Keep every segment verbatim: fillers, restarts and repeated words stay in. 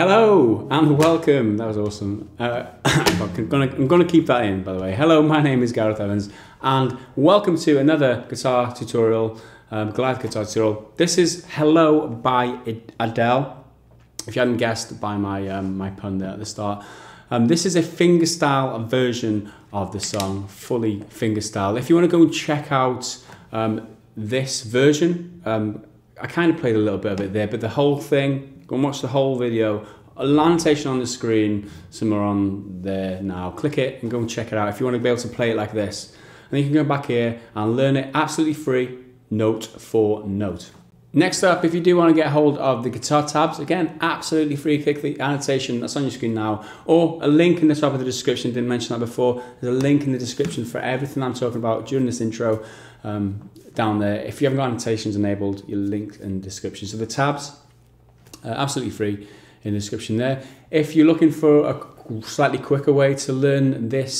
Hello and welcome. That was awesome. Uh, I'm gonna I'm gonna keep that in, by the way. Hello, my name is Gareth Evans, and welcome to another guitar tutorial, um, Goliath guitar tutorial. This is "Hello" by Adele. If you hadn't guessed by my um, my pun there at the start, um, this is a fingerstyle version of the song, fully fingerstyle. If you want to go and check out um, this version, um, I kind of played a little bit of it there, but the whole thing. Go and watch the whole video. A annotation on the screen, somewhere on there now. Click it and go and check it out if you want to be able to play it like this. And you can go back here and learn it absolutely free, note for note. Next up, if you do want to get hold of the guitar tabs, again, absolutely free, click the annotation that's on your screen now, or a link in the top of the description, didn't mention that before, there's a link in the description for everything I'm talking about during this intro, um, down there. If you haven't got annotations enabled, your link in the description. So the tabs, Uh, absolutely free in the description there. If you're looking for a slightly quicker way to learn this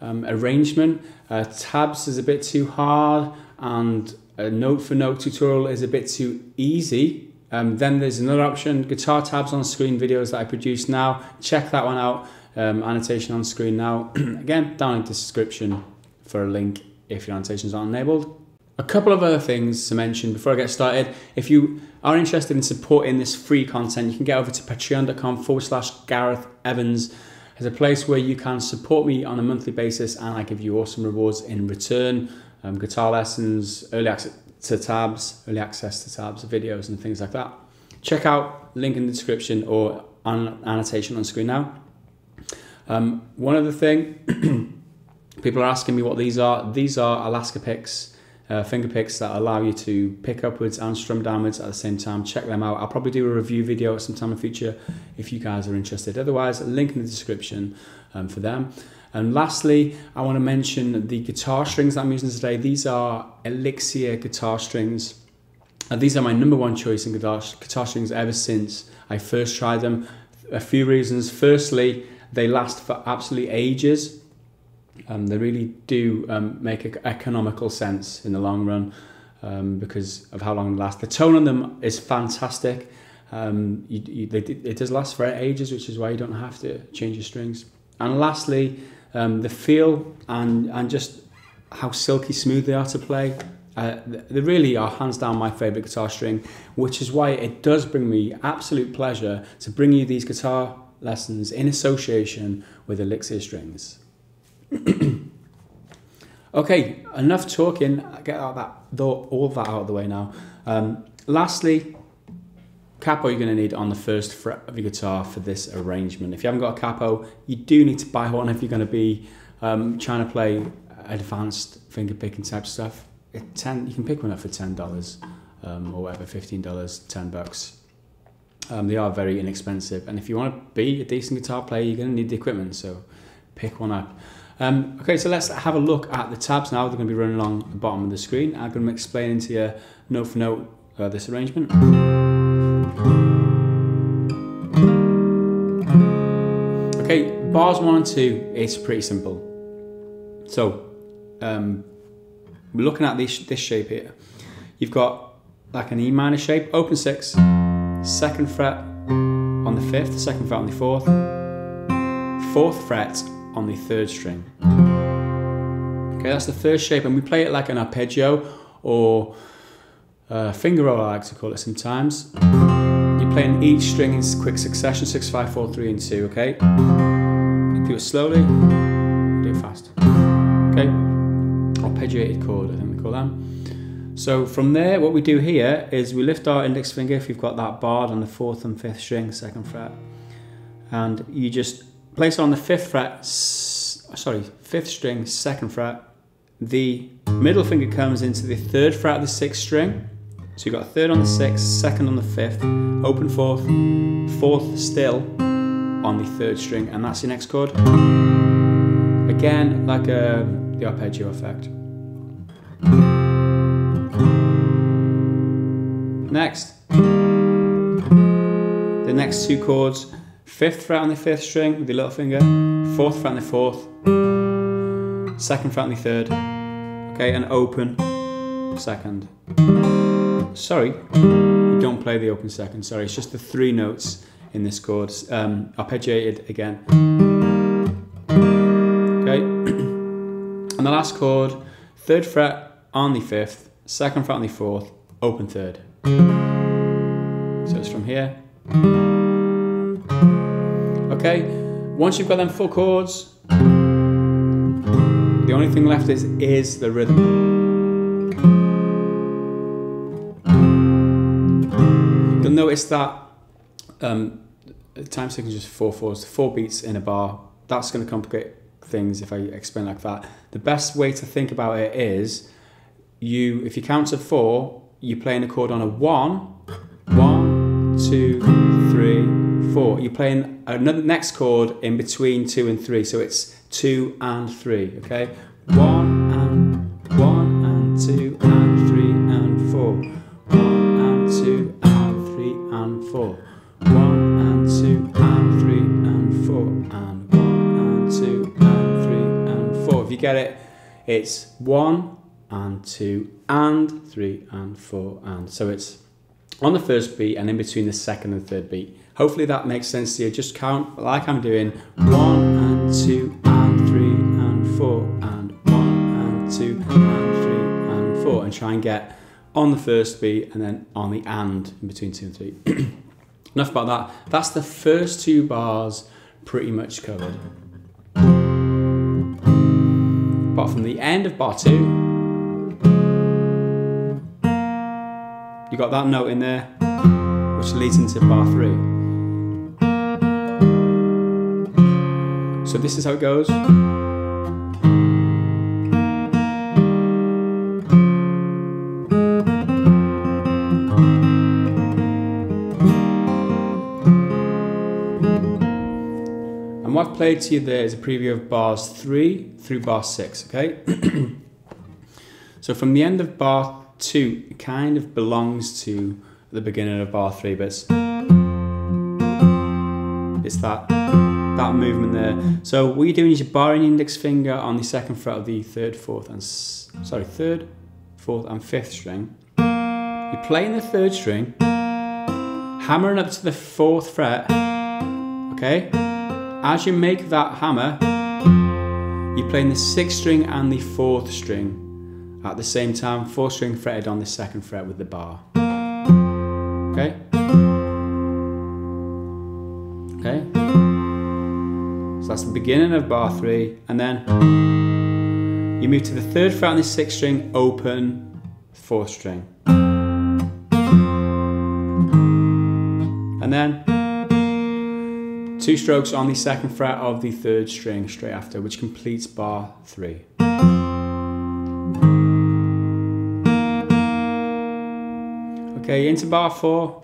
um, arrangement, uh, tabs is a bit too hard and a note for note tutorial is a bit too easy. Um, then there's another option, guitar tabs on screen videos that I produce now. Check that one out, um, annotation on screen now. Again, down in the description for a link if your annotations aren't enabled. A couple of other things to mention before I get started. If you are interested in supporting this free content, you can get over to patreon.com forward slash Gareth Evans. There's a place where you can support me on a monthly basis and I give you awesome rewards in return. Um, guitar lessons, early access to tabs, early access to tabs, videos and things like that. Check out link in the description or on annotation on screen now. Um, one other thing, people are asking me what these are. These are Alaska picks. Uh, finger picks that allow you to pick upwards and strum downwards at the same time. Check them out. I'll probably do a review video at some time in the future if you guys are interested. Otherwise, link in the description um, for them. And lastly, I want to mention the guitar strings that I'm using today. These are Elixir guitar strings. And these are my number one choice in guitar, guitar strings ever since I first tried them. A few reasons. Firstly, they last for absolutely ages. Um, they really do um, make economical sense in the long run um, because of how long they last. The tone on them is fantastic. Um, you, you, they, it does last for ages, which is why you don't have to change your strings. And lastly, um, the feel and, and just how silky smooth they are to play. Uh, they really are hands down my favourite guitar string, which is why it does bring me absolute pleasure to bring you these guitar lessons in association with Elixir strings. Okay, enough talking. Get all that, all that out of the way now. Um, lastly, capo you're going to need on the first fret of your guitar for this arrangement. If you haven't got a capo, you do need to buy one if you're going to be um, trying to play advanced finger picking type stuff. It ten, you can pick one up for ten dollars um, or whatever, fifteen dollars, ten bucks. Um, they are very inexpensive, and if you want to be a decent guitar player, you're going to need the equipment. So pick one up. Um, okay, so let's have a look at the tabs now. They're going to be running along the bottom of the screen. I'm going to explain to you note for note uh, this arrangement. Okay, bars one and two, it's pretty simple. So, um, we're looking at this, this shape here. You've got like an E minor shape, open six, second fret on the fifth, second fret on the fourth, fourth fret on the third string. Okay, that's the first shape, and we play it like an arpeggio or uh, finger roll, I like to call it sometimes. You're playing each string in quick succession, six, five, four, three, and two. Okay, do it slowly, do it fast. Okay, arpeggiated chord, I think we call them. So from there, what we do here is we lift our index finger if you've got that barred on the fourth and fifth string, second fret, and you just place it on the fifth fret, sorry, fifth string, second fret. The middle finger comes into the third fret of the sixth string. So you've got third on the sixth, second on the fifth, open fourth, fourth still on the third string, and that's your next chord. Again, like a, the arpeggio effect. Next, the next two chords. Fifth fret on the fifth string with the little finger, fourth fret on the fourth, second fret on the third, okay, and open second. Sorry, you don't play the open second, sorry, it's just the three notes in this chord. Um, arpeggiated again. Okay. And the last chord, third fret on the fifth, second fret on the fourth, open third. So it's from here. Okay, once you've got them full chords, the only thing left is, is the rhythm. You'll notice that um, time signature is four fours, four beats in a bar. That's going to complicate things if I explain like that. The best way to think about it is, you, if you count to four, you're playing a chord on a one, one, two, three, four. You're playing another next chord in between two and three, so it's two and three, okay? One and one and two and three and four. One and two and three and four. One and two and three and four. And one and two and three and four. If you get it, it's one and two and three and four and. So it's on the first beat and in between the second and third beat. Hopefully that makes sense to you. Just count like I'm doing. One and two and three and four and one and two and three and four, and try and get on the first beat and then on the and in between two and three. Enough about that. That's the first two bars pretty much covered. Apart from the end of bar two, you got that note in there, which leads into bar three. So this is how it goes. And what I've played to you there is a preview of bars three through bar six, okay? So from the end of bar two, it kind of belongs to the beginning of bar three, but it's, it's that, that movement there. So what you're doing is you're barring your index finger on the second fret of the third, fourth, and sorry, third, fourth, and fifth string. You're playing the third string, hammering up to the fourth fret. Okay, as you make that hammer, you're playing the sixth string and the fourth string. At the same time, fourth string fretted on the second fret with the bar. Okay? Okay? So that's the beginning of bar three, and then you move to the third fret on the sixth string, open, fourth string. And then two strokes on the second fret of the third string straight after, which completes bar three. Okay, into bar four.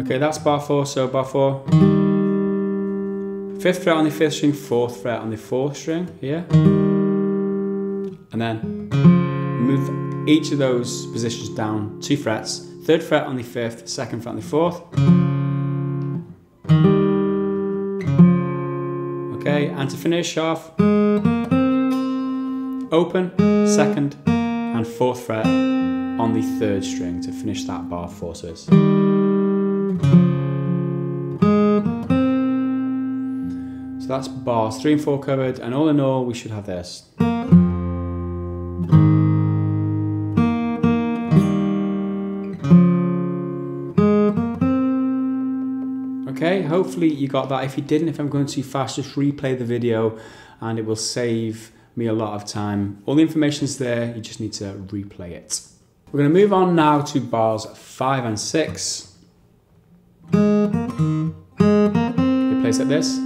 Okay, that's bar four, so bar four. Fifth fret on the fifth string, fourth fret on the fourth string, here. And then move each of those positions down two frets. Third fret on the fifth, second fret on the fourth. Okay, and to finish off, open, second, and fourth fret on the third string to finish that bar four. So it's. So that's bars three and four covered, and all in all, we should have this. Okay, hopefully you got that. If you didn't, if I'm going too fast, just replay the video and it will save me a lot of time. All the information's there, you just need to replay it. We're going to move on now to bars five and six. It plays like this.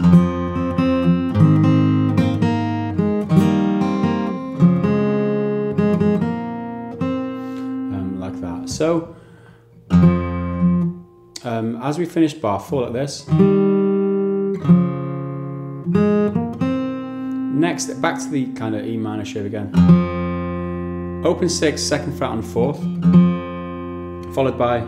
Um, like that. So, um, as we finish bar four like this, next, back to the kind of E minor shape again. Open six, second fret on fourth, followed by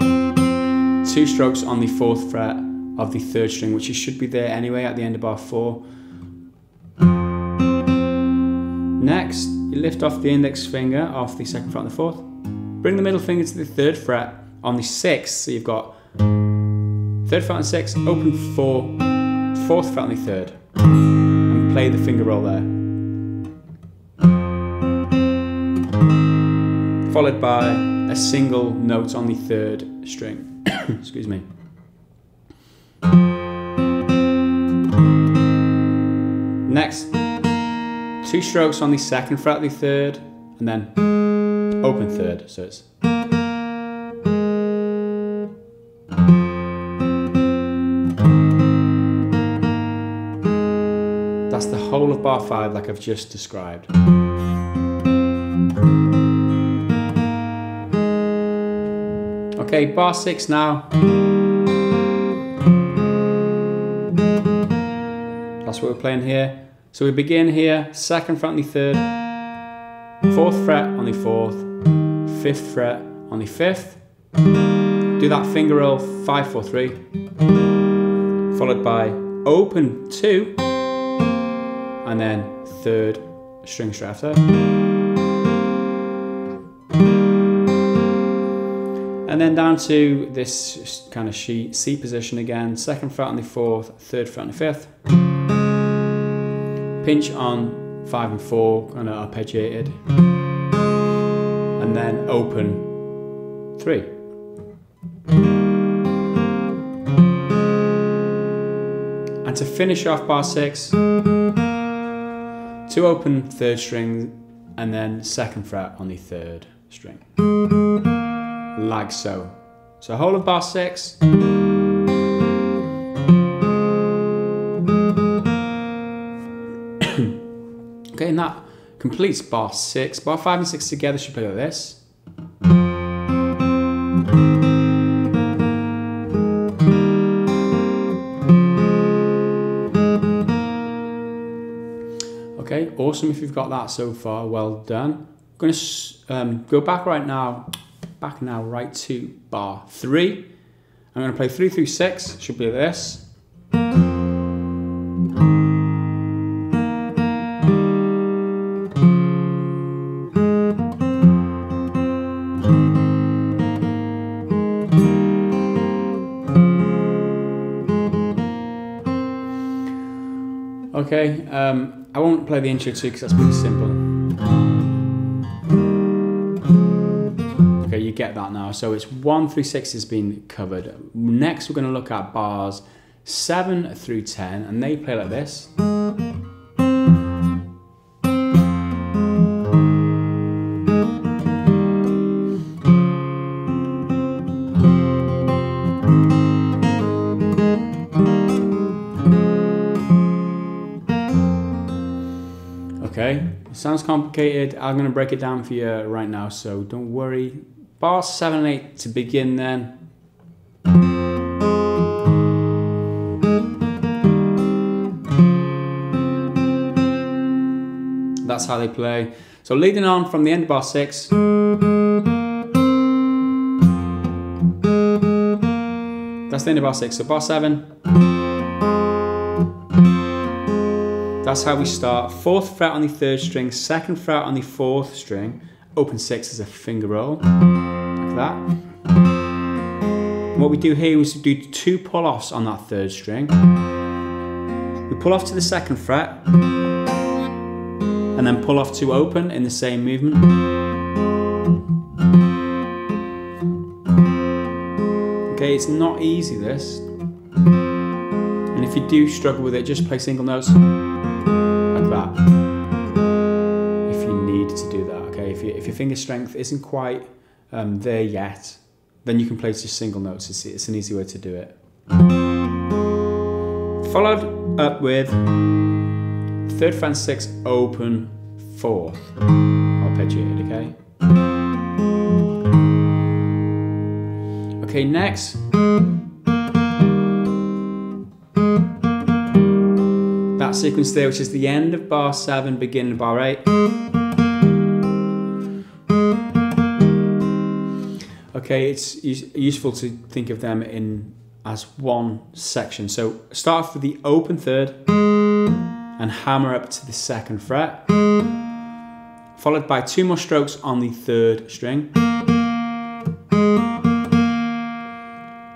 two strokes on the fourth fret of the third string, which should be there anyway at the end of bar four. Next, you lift off the index finger off the second fret on the fourth, Bring the middle finger to the third fret on the sixth, so you've got third fret on sixth, open four, fourth fret on the third, and play the finger roll there. Followed by a single note on the third string. Excuse me. Next, two strokes on the second fret of the third, and then open third, so it's. That's the whole of bar five like I've just described. Okay, bar six now. That's what we're playing here. So we begin here, second fret on the third, fourth fret on the fourth, fifth fret on the fifth, do that finger roll five, four, three, followed by open two, and then third string straight after. And then down to this kind of C position again, second fret on the fourth, third fret on the fifth. Pinch on five and four, kind of arpeggiated, and then open three. And to finish off bar six, two open third strings, and then second fret on the third string, like so. So whole of bar six. Okay, and that completes bar six. Bar five and six together should play like this. Okay, awesome if you've got that so far, well done. I'm gonna um, go back right now, back now right to bar three. I'm gonna play three through six, should be like this. Okay, um, I won't play the intro too because that's pretty simple. Okay, you get that now. So it's one through six has been covered. Next, we're going to look at bars seven through ten, and they play like this. Sounds complicated. I'm going to break it down for you right now, so don't worry. Bar seven and eight to begin then. That's how they play. So leading on from the end of bar six. That's the end of bar six. So bar seven. That's how we start. Fourth fret on the third string, second fret on the fourth string, open six is a finger roll, like that. And what we do here is do two pull-offs on that third string. We pull off to the second fret, and then pull off to open in the same movement. Okay, it's not easy this. And if you do struggle with it, just play single notes. That if you need to do that, okay? If, you, if your finger strength isn't quite um, there yet, then you can play just single notes. It's, it's an easy way to do it. Followed up with third fret and six, open fourth, arpeggiated, okay? Okay, next. That sequence there, which is the end of bar seven, beginning of bar eight. Okay, it's useful to think of them in as one section. So start off with the open third and hammer up to the second fret, followed by two more strokes on the third string,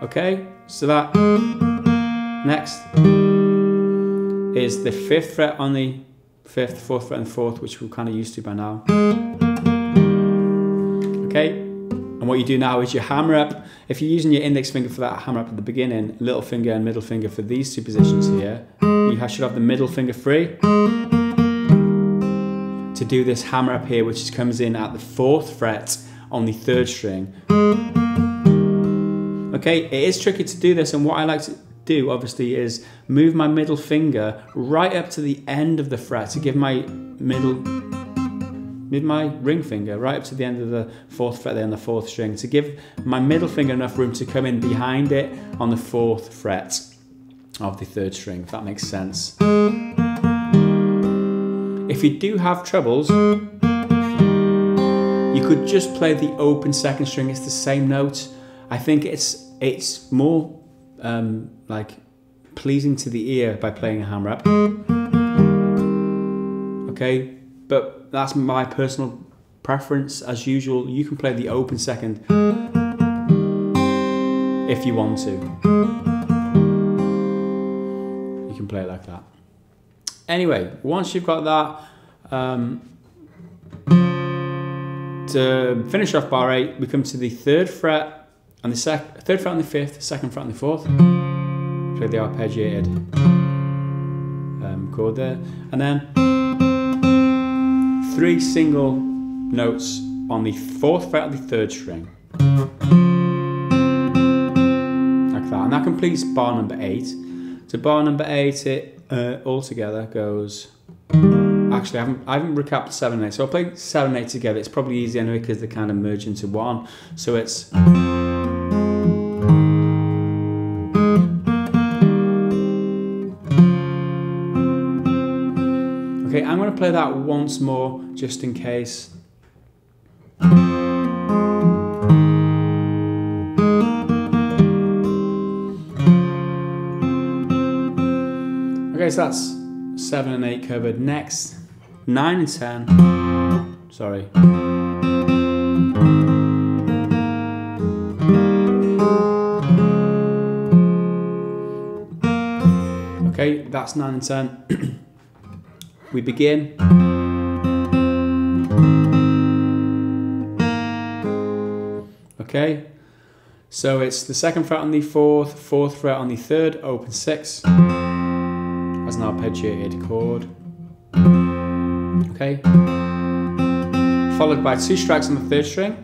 Okay, so that next is the fifth fret on the fifth, fourth fret and fourth, which we're kind of used to by now. Okay, and what you do now is you hammer up, if you're using your index finger for that hammer up at the beginning, little finger and middle finger for these two positions here, you should have the middle finger free to do this hammer up here, which comes in at the fourth fret on the third string. Okay, it is tricky to do this, and what I like to do obviously is move my middle finger right up to the end of the fret to give my middle, move my ring finger right up to the end of the fourth fret there on the fourth string to give my middle finger enough room to come in behind it on the fourth fret of the third string, if that makes sense. If you do have trebles, you could just play the open second string, it's the same note. I think it's it's more um, like pleasing to the ear by playing a hammer up. Okay, but that's my personal preference. As usual, you can play the open second if you want to. You can play it like that. Anyway, once you've got that, um, to finish off bar eight, we come to the third fret. And the sec third fret on the fifth, second fret on the fourth. Play the arpeggiated um, chord there, and then three single notes on the fourth fret of the third string, like that, and that completes bar number eight. So bar number eight, it uh, all together goes. Actually, I haven't, I haven't recapped seven and eight, so I'll play seven and eight together. It's probably easy anyway because they kind of merge into one. So it's okay, I'm going to play that once more, just in case. Okay, so that's seven and eight covered. Next, nine and ten. Sorry. Okay, that's nine and ten. We begin okay, so it's the second fret on the fourth, fourth fret on the third, open six as an arpeggiated chord, okay, followed by two strikes on the third string,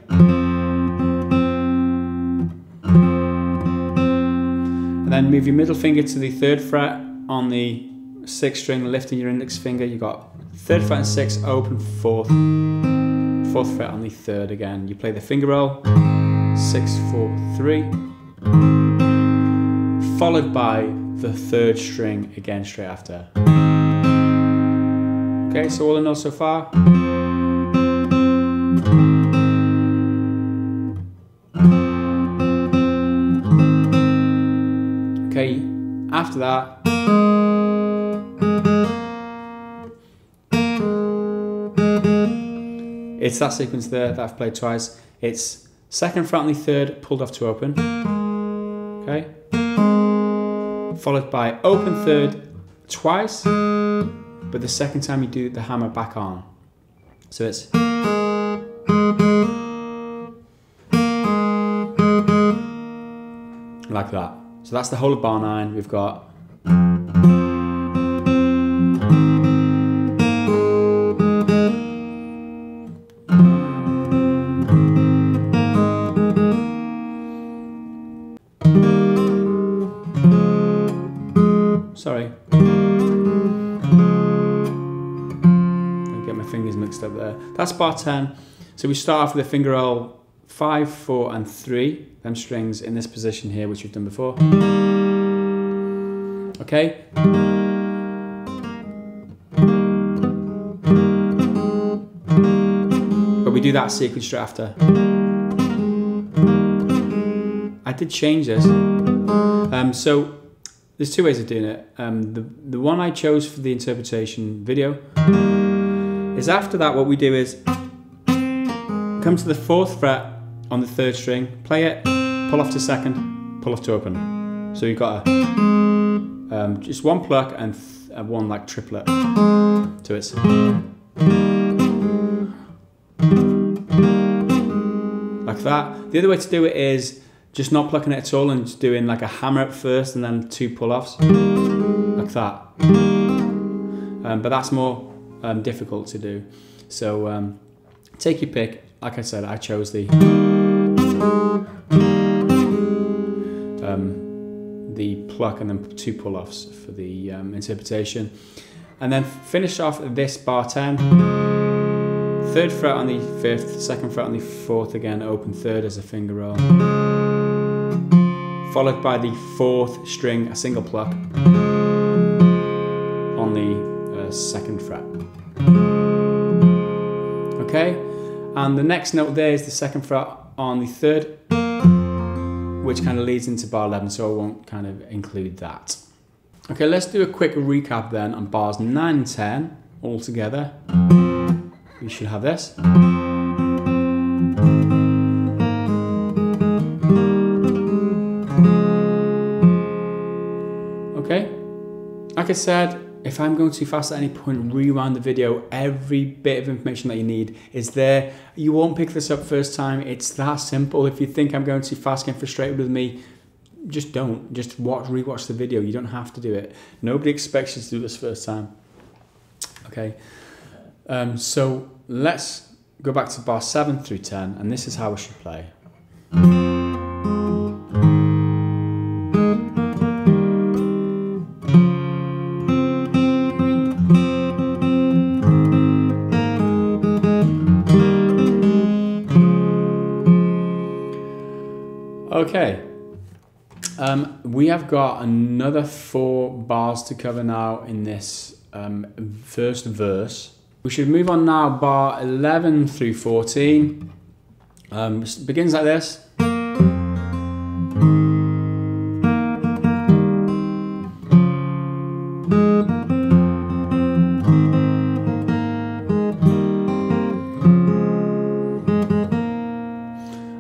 and then move your middle finger to the third fret on the sixth string, lifting your index finger, you got third fret and six, open fourth, fourth fret on the third again. You play the finger roll, six, four, three, followed by the third string again straight after. Okay, so all in all so far. Okay, after that. It's that sequence there that I've played twice. It's second fret on the third, pulled off to open. Okay. Followed by open third twice, but the second time you do the hammer back on. So it's. Like that. So that's the whole of bar nine. We've got. Sorry. Don't get my fingers mixed up there. That's bar ten. So we start off with a finger roll five, four, and three. Them strings in this position here, which we've done before. Okay. But we do that sequence straight after. I did change this. Um, so. There's two ways of doing it. Um, the, the one I chose for the interpretation video is after that what we do is come to the fourth fret on the third string, play it, pull off to second, pull off to open. So you've got a, um, just one pluck and, th and one like triplet. So it's. Like that. The other way to do it is just not plucking it at all and just doing like a hammer at first and then two pull offs. Like that. Um, but that's more um, difficult to do. So um, take your pick. Like I said, I chose the um, the pluck and then two pull-offs for the um, interpretation, and then finish off this bar ten, third fret on the fifth, second fret on the fourth again, open third as a finger roll, followed by the fourth string, a single pluck on the uh, second fret. Okay. And the next note there is the second fret on the third, which kind of leads into bar eleven, so I won't kind of include that. Okay, let's do a quick recap then on bars nine and ten all together. You should have this. Okay, like I said, if I'm going too fast at any point, rewind the video. Every bit of information that you need is there. You won't pick this up first time. It's that simple. If you think I'm going too fast, getting frustrated with me, just don't. Just watch, rewatch the video. You don't have to do it. Nobody expects you to do this first time. Okay. Um, so let's go back to bar seven through ten, and this is how we should play. Okay, um, we have got another four bars to cover now in this um, first verse. We should move on now, bar eleven through fourteen. Um, begins like this.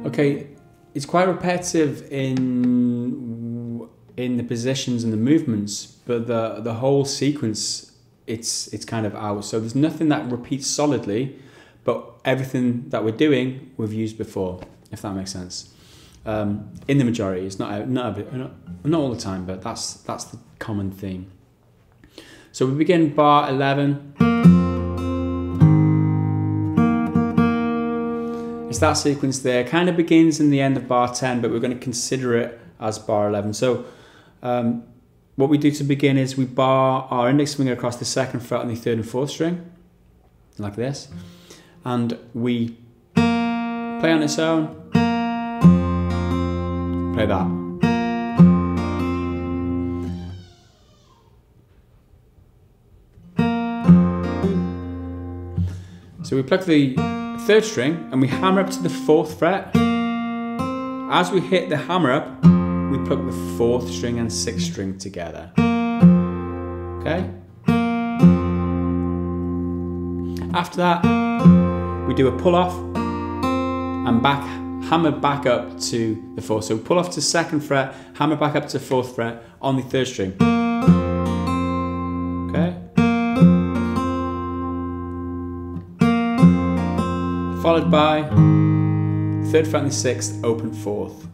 Okay. It's quite repetitive in in the positions and the movements, but the the whole sequence it's it's kind of out. So there's nothing that repeats solidly, but everything that we're doing we've used before, if that makes sense. Um, in the majority, it's not not, not not all the time, but that's that's the common theme. So we begin bar eleven. That sequence there kind of begins in the end of bar ten, but we're going to consider it as bar eleven. So um, what we do to begin is we bar our index finger across the second fret on the third and fourth string like this, and we play on its own, play that. So we pluck the third string and we hammer up to the fourth fret. As we hit the hammer up, we pluck the fourth string and sixth string together. Okay? After that, we do a pull off and back hammer back up to the fourth. So pull off to second fret, hammer back up to fourth fret on the third string. Okay? Followed by third fret and the sixth, open fourth.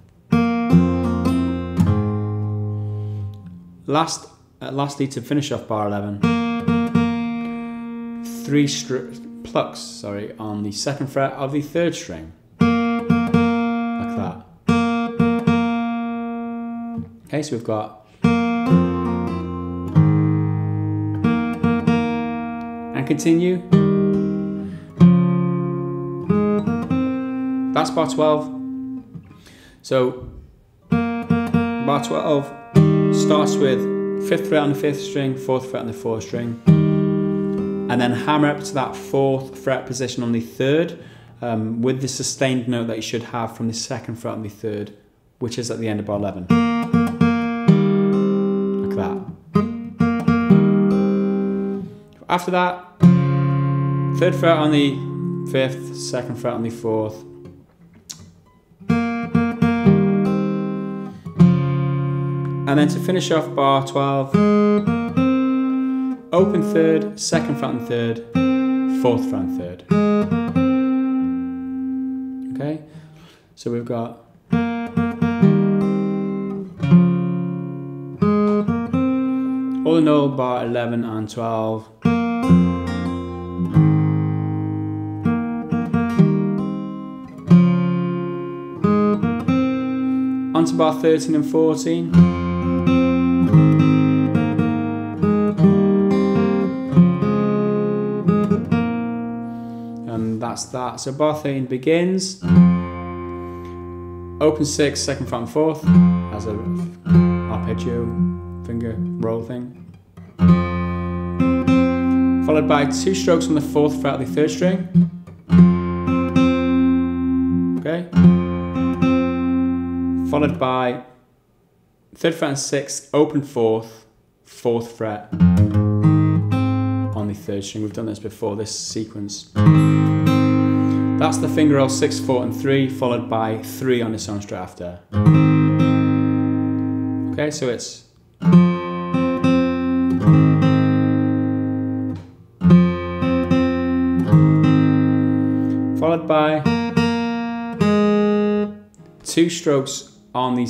Last, uh, lastly, to finish off bar eleven, three plucks, sorry, on the second fret of the third string, like that. Okay, so we've got, and continue. That's bar twelve. So bar twelve starts with fifth fret on the fifth string, fourth fret on the fourth string, and then hammer up to that fourth fret position on the third um, with the sustained note that you should have from the second fret on the third, which is at the end of bar eleven. Like that. After that, third fret on the fifth, second fret on the fourth, And then to finish off, bar twelve, open third, second fret and third, fourth fret and third. Okay, so we've got all in all bar eleven and twelve. Onto bar thirteen and fourteen. That's that. So bar thirteen begins, open six, second fret and fourth, as a arpeggio finger roll thing, followed by two strokes on the fourth fret of the third string. Okay. Followed by third fret and sixth, open fourth, fourth fret on the third string. We've done this before, this sequence. That's the finger roll six, four, and three, followed by three on its own straight after. Okay, so it's followed by two strokes on the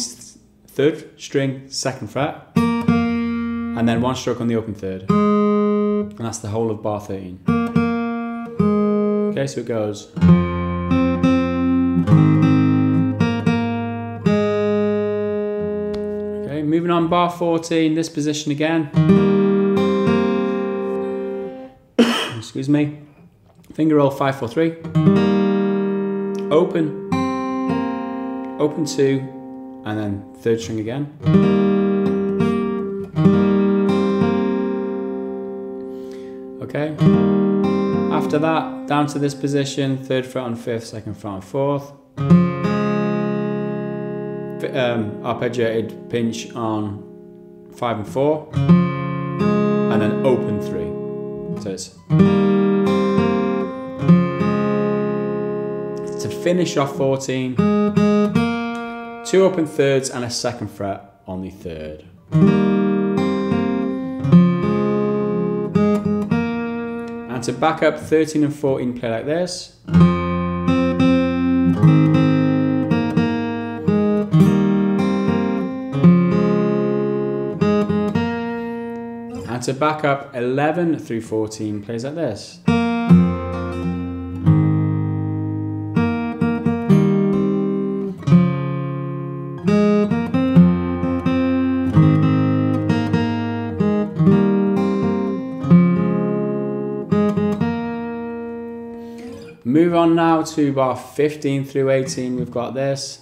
third string, second fret, and then one stroke on the open third, and that's the whole of bar thirteen. Okay, so it goes. Okay, moving on, bar fourteen, this position again. Excuse me. Finger roll five, four, three. Open. Open two, and then third string again. Okay. After that, down to this position, third fret on fifth, second fret on fourth. Um, arpeggiated pinch on five and four, and then open three. So it's to finish off fourteen, two open thirds and a second fret on the third. And to back up thirteen and fourteen, play like this. To back up eleven through fourteen, plays like this. Move on now to bar fifteen through eighteen, we've got this.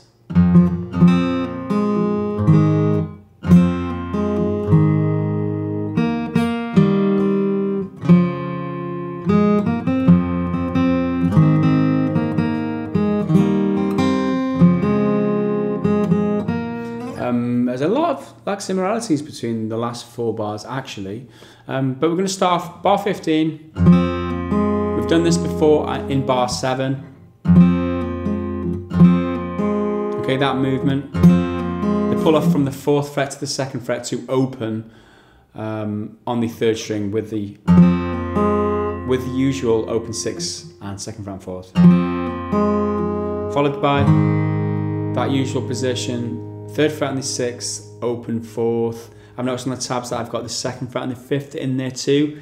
Similarities between the last four bars actually, um, but we're going to start off bar fifteen. We've done this before in bar seven. Okay, that movement, the pull off from the fourth fret to the second fret to open um, on the third string with the with the usual open six and second fret and fourth, followed by that usual position. Third fret on the sixth, open fourth. I've noticed on the tabs that I've got the second fret and the fifth in there too.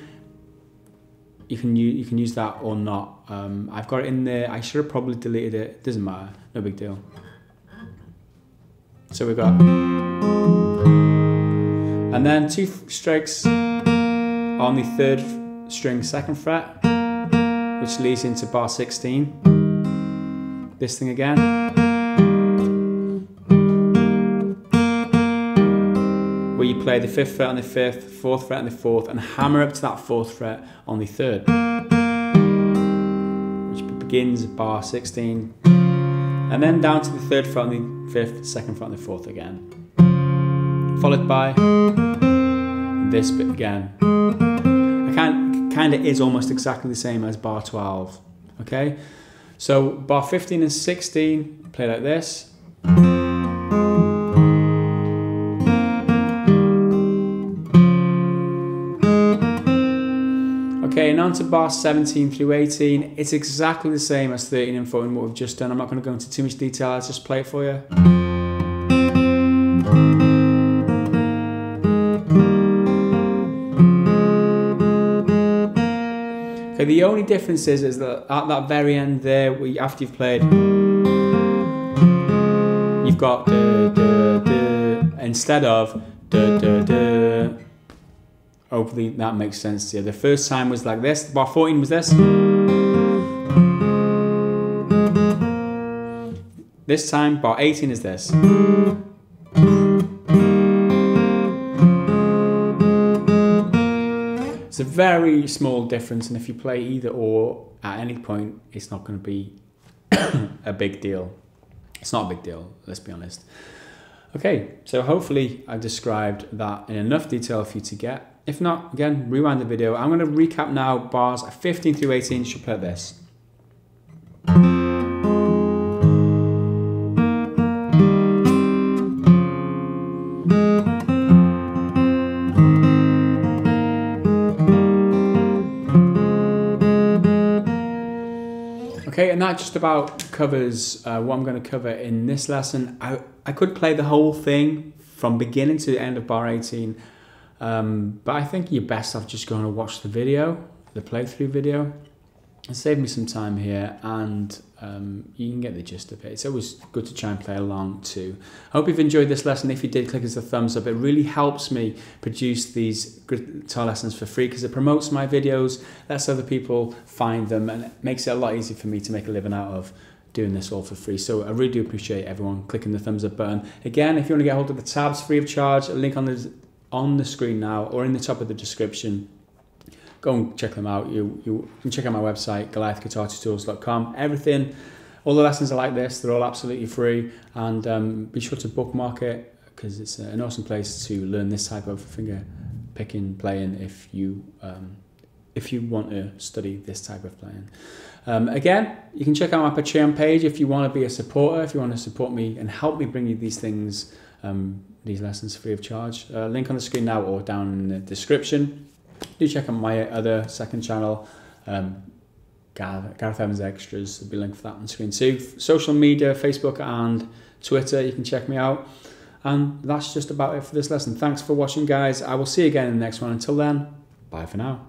You can use, you can use that or not. Um, I've got it in there. I should have probably deleted it. Doesn't matter. No big deal. So we've got, and then two strokes on the third string, second fret, which leads into bar sixteen. This thing again. Where you play the fifth fret on the fifth, fourth fret on the fourth, and hammer up to that fourth fret on the third, which begins bar sixteen, and then down to the third fret on the fifth, second fret on the fourth again, followed by this bit again. It kind of is almost exactly the same as bar twelve. Okay, so bar fifteen and sixteen play like this. Going on to bars seventeen through eighteen, it's exactly the same as thirteen and fourteen what we've just done. I'm not going to go into too much detail, I'll just play it for you. Okay, the only difference is, is that at that very end there, we, after you've played, you've got duh, duh, duh, instead of duh, duh, duh. Hopefully that makes sense to you. The first time was like this, bar fourteen was this. This time, bar eighteen is this. It's a very small difference, and if you play either or at any point, it's not going to be a big deal. It's not a big deal, let's be honest. Okay, so hopefully I described that in enough detail for you to get. If not, again, rewind the video. I'm going to recap now bars fifteen through eighteen, you should play this. Okay, and that just about covers uh, what I'm going to cover in this lesson. I, I could play the whole thing from beginning to the end of bar eighteen, um, but I think you're best off just going to watch the video, the playthrough video, and save me some time here, and um, you can get the gist of it. It's always good to try and play along too. I hope you've enjoyed this lesson. If you did, click as a thumbs up. It really helps me produce these guitar lessons for free because it promotes my videos, lets other people find them, and it makes it a lot easier for me to make a living out of doing this all for free. So I really do appreciate everyone clicking the thumbs up button. Again, if you want to get hold of the tabs free of charge, a link on the, on the screen now or in the top of the description. Go and check them out. You, you can check out my website, Goliath Guitar Tutorials dot com. Everything, all the lessons are like this. They're all absolutely free. And um, be sure to bookmark it because it's an awesome place to learn this type of finger picking, playing if you, um, if you want to study this type of playing. Um, again, you can check out my Patreon page if you want to be a supporter, if you want to support me and help me bring you these things, um, these lessons free of charge. Uh, link on the screen now or down in the description. Do check out my other second channel, um, Gareth Evans Extras. There'll be a link for that on the screen too. Social media, Facebook and Twitter, you can check me out. And that's just about it for this lesson. Thanks for watching, guys. I will see you again in the next one. Until then, bye for now.